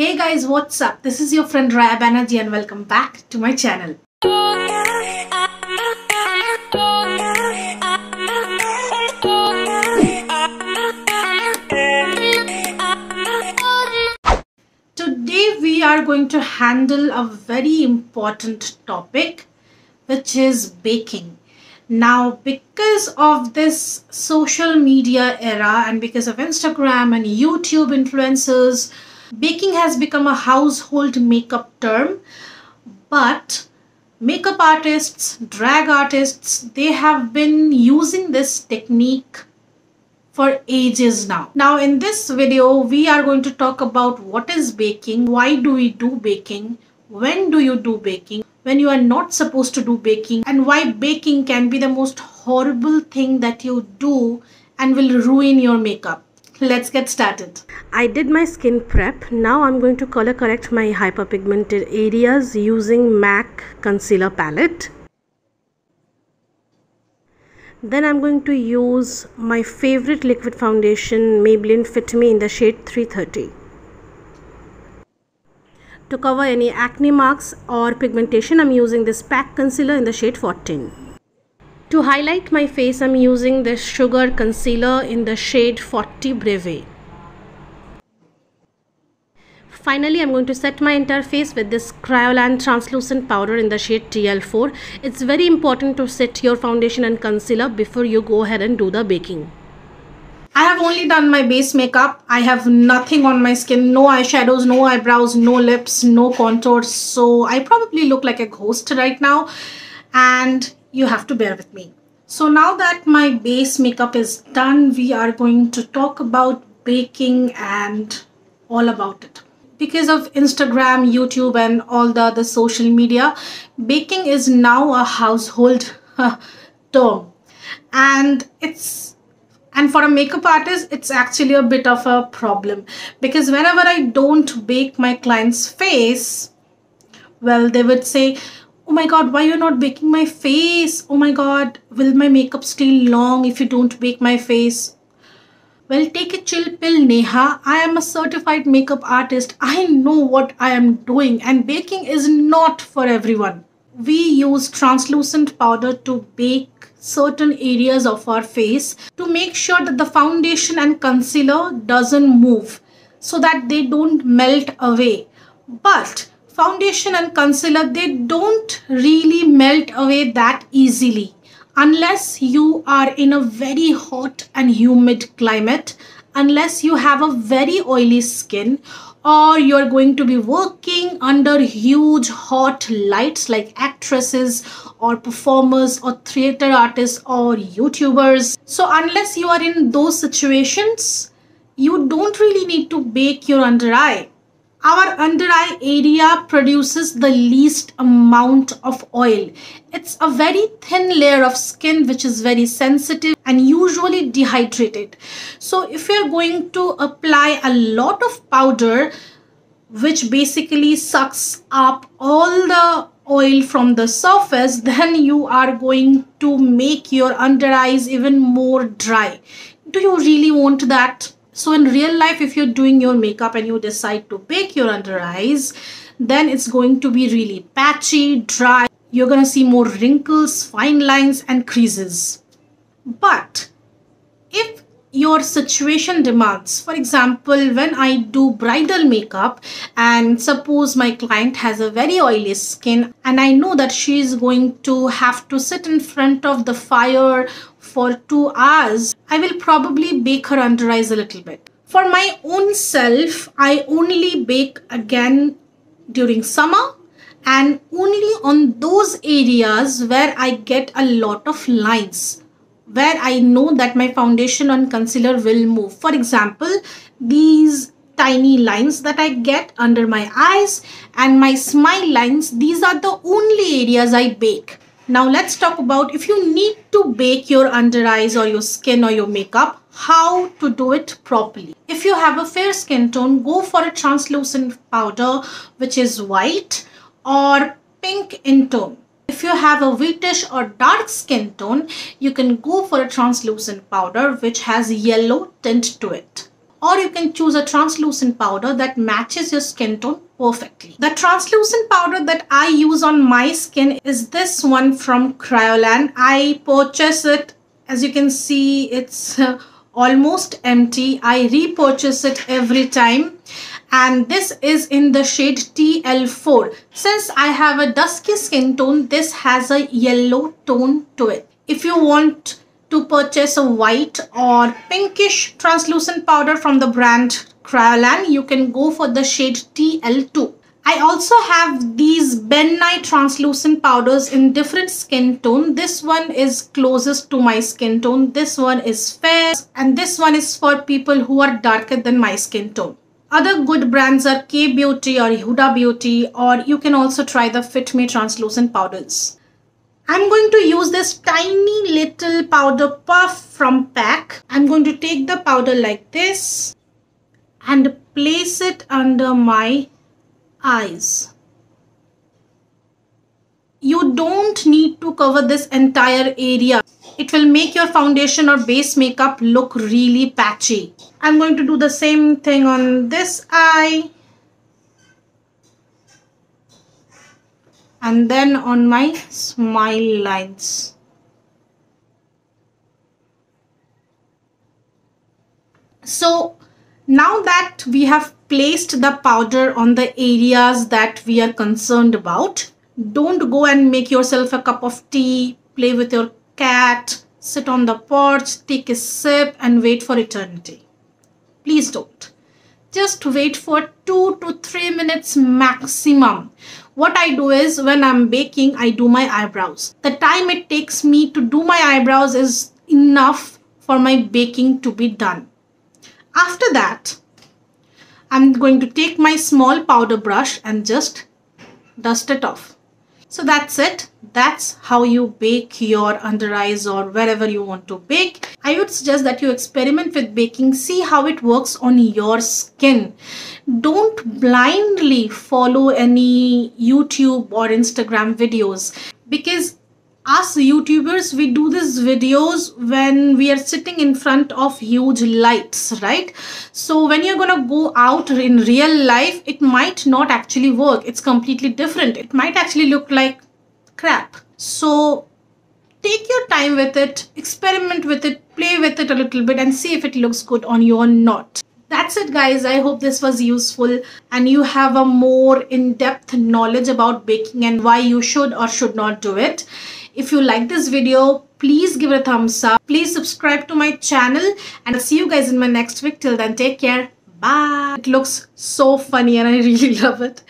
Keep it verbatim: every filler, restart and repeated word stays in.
Hey guys, what's up? This is your friend Raya Banerjee and welcome back to my channel. Today we are going to handle a very important topic, which is baking. Now, because of this social media era and because of Instagram and YouTube influencers, baking has become a household makeup term. But makeup artists, drag artists, they have been using this technique for ages now. Now, in this video, we are going to talk about what is baking, why do we do baking, when do you do baking, when you are not supposed to do baking, and why baking can be the most horrible thing that you do and will ruin your makeup. Let's get started. I did my skin prep. Now I'm going to color correct my hyperpigmented areas using M A C concealer palette. Then I'm going to use my favorite liquid foundation, Maybelline Fit Me, in the shade three thirty. To cover any acne marks or pigmentation, I'm using this P A C concealer in the shade fourteen. To highlight my face, I'm using this Sugar Concealer in the shade forty Breve. Finally, I'm going to set my entire face with this Kryolan translucent powder in the shade T L four. It's very important to set your foundation and concealer before you go ahead and do the baking. I have only done my base makeup. I have nothing on my skin, no eyeshadows, no eyebrows, no lips, no contours. So I probably look like a ghost right now and you have to bear with me. So now that my base makeup is done, we are going to talk about baking and all about it. Because of Instagram, YouTube and all the other social media, baking is now a household term. And it's And for a makeup artist, it's actually a bit of a problem, because whenever I don't bake my client's face, well, they would say, oh my God, why you're not baking my face? Oh my God, will my makeup stay long if you don't bake my face? Well, take a chill pill, Neha. I am a certified makeup artist. I know what I am doing, and baking is not for everyone. We use translucent powder to bake certain areas of our face to make sure that the foundation and concealer doesn't move, so that they don't melt away. But foundation and concealer, they don't really melt away that easily unless you are in a very hot and humid climate, unless you have a very oily skin, or you're going to be working under huge hot lights like actresses or performers or theater artists or YouTubers. So unless you are in those situations, you don't really need to bake your under eye. Our under eye area produces the least amount of oil. It's a very thin layer of skin which is very sensitive and usually dehydrated. So if you're going to apply a lot of powder, which basically sucks up all the oil from the surface, then you are going to make your under eyes even more dry. Do you really want that? So in real life, if you're doing your makeup and you decide to bake your under eyes, then it's going to be really patchy, dry. You're going to see more wrinkles, fine lines and creases. But if your situation demands, for example, when I do bridal makeup and suppose my client has a very oily skin and I know that she is going to have to sit in front of the fire for two hours, I will probably bake her under eyes a little bit. For my own self, I only bake again during summer and only on those areas where I get a lot of lines, where I know that my foundation and concealer will move. For example, these tiny lines that I get under my eyes and my smile lines, these are the only areas I bake. Now let's talk about if you need to bake your under eyes or your skin or your makeup, how to do it properly. If you have a fair skin tone, go for a translucent powder which is white or pink in tone. If you have a wheatish or dark skin tone, you can go for a translucent powder which has yellow tint to it. or you can choose a translucent powder that matches your skin tone perfectly. The translucent powder that I use on my skin is this one from Kryolan. I purchased it, as you can see it's uh, almost empty. I repurchase it every time, and this is in the shade T L four. Since I have a dusky skin tone, this has a yellow tone to it. If you want to purchase a white or pinkish translucent powder from the brand Kryolan, you can go for the shade T L two. I also have these Ben Nye translucent powders in different skin tone. This one is closest to my skin tone, this one is fair, and this one is for people who are darker than my skin tone. Other good brands are K-Beauty or Huda Beauty, or you can also try the Fit Me translucent powders. I'm going to use this tiny little powder puff from PAC. I'm going to take the powder like this and place it under my eyes. You don't need to cover this entire area. It will make your foundation or base makeup look really patchy. I'm going to do the same thing on this eye and then on my smile lines. So now that we have placed the powder on the areas that we are concerned about, don't go and make yourself a cup of tea, play with your cat, sit on the porch, take a sip and wait for eternity. Please don't. Just wait for two to three minutes maximum. What I do is, when I'm baking, I do my eyebrows. The time it takes me to do my eyebrows is enough for my baking to be done. After that, I'm going to take my small powder brush and just dust it off. So that's it. That's how you bake your under eyes or wherever you want to bake. I would suggest that you experiment with baking. See how it works on your skin. Don't blindly follow any YouTube or Instagram videos, because us YouTubers, we do these videos when we are sitting in front of huge lights, right? So when you're gonna go out in real life, it might not actually work. It's completely different. It might actually look like crap. So take your time with it, experiment with it, play with it a little bit and see if it looks good on you or not. That's it guys, I hope this was useful and you have a more in-depth knowledge about baking and why you should or should not do it. If you like this video, please give it a thumbs up. Please subscribe to my channel and I'll see you guys in my next week. Till then, take care. Bye. It looks so funny and I really love it.